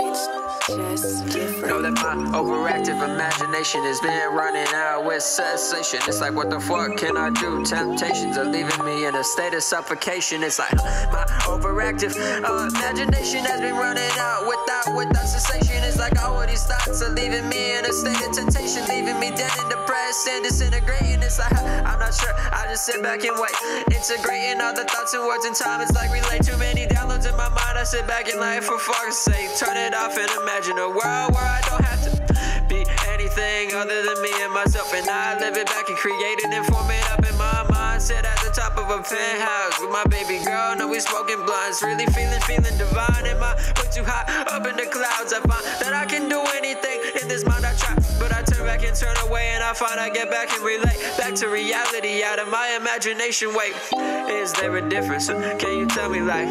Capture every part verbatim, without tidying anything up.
It's just different. Know that my overactive imagination has been running out with cessation. It's like, what the fuck can I do? Temptations are leaving me in a state of suffocation. It's like my overactive uh, imagination has been running out without without cessation. It's like all of these thoughts are leaving me in a state of temptation, leaving me dead and depressed and disintegrating. It's like I'm not sure. I just sit back and wait, integrating all the thoughts and words in time. It's like relay too many downloads in my mind. I sit back and like, for fuck's sake, turn it off and imagine a world where I don't have to be anything other than me and myself, and I live it back and create it and form it up in my mind. Sit at the top of a penthouse with my baby girl, no, we smoking blunts, really feeling, feeling divine. Am I way too high up in the clouds? I find that I can do anything in this mind I try, but I turn back and turn away, and I find I get back and relate back to reality out of my imagination. Wait, is there a difference? Can you tell me, like,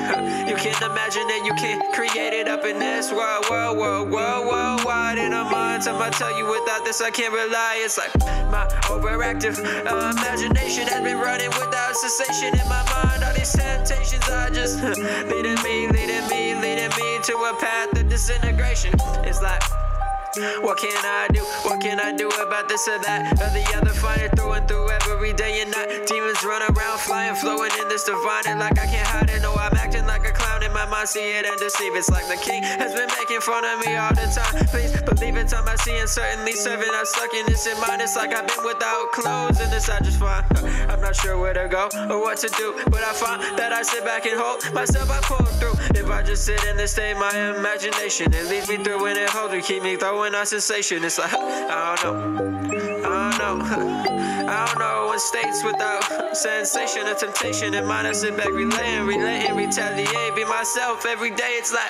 you can't imagine it, you can't create it up in this world, world, world, world, world wide in a mind? Time I tell you, without this I can't rely. It's like my overactive uh, imagination has been running without cessation in my mind. All these temptations are just uh, leading me, leading me, leading me to a path of disintegration. It's like, what can I do? What can I do about this or that or the other? Find it through and through every day and night. Demons run around, flying, flowing in this divine, and like I can't hide it. No, I'm acting like a clown in my mind, see it and deceive. It's like the king has been making fun of me all the time. Please believe in time I see and certainly serving. I'm stuck in this in mind. It's like I've been without clothes and this I just find. I'm not sure where to go or what to do, but I find that I sit back and hold myself. I pull through. If I just sit in this state, my imagination, it leads me through and it holds me, keep me throwing our sensation. It's like, I don't know, I don't know, I don't know. In states without sensation or temptation in mind, I sit back, relaying, relaying, retaliate, be myself every day. It's like,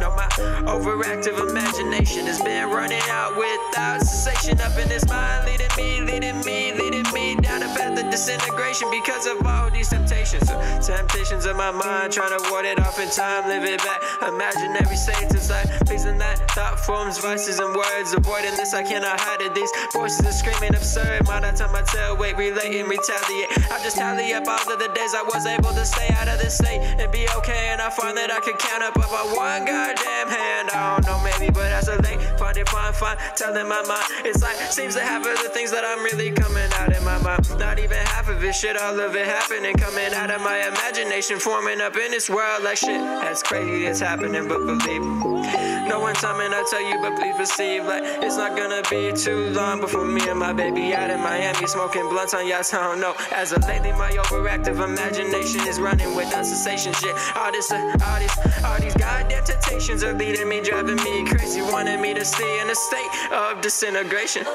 no, my overactive imagination has been running out without cessation up in this mind, leading me, leading me, leading me down a path of disintegration because of all these temptations. So, temptations of my mind, trying to ward it off in time, live it back, imaginary states. It's like, pleasing that thought forms, vices, and words, avoiding this, I cannot hide it. These voices are screaming absurd. Mind I time I tell, wait, relate and retaliate. I just tally up all of the days I was able to stay out of this state and be okay, and I find that I could count up about one goddamn hand. I don't know, maybe, but as a late, find it fine, fine, telling my mind. It's like, seems to half of the things that I'm really coming out in my mind. Not even half of it, shit, all of it happening, coming out of my imagination, forming up in this world like shit. That's crazy, it's happening, but believe me. No one time and I tell you, but please receive. Like, it's not gonna be too long before me and my baby out in Miami smoking blunts on yachts. I don't know. As of lately, my overactive imagination is running without cessation. Shit, all this, uh, all this, all these goddamn temptations are leading me, driving me crazy, wanting me to stay in a state of disintegration.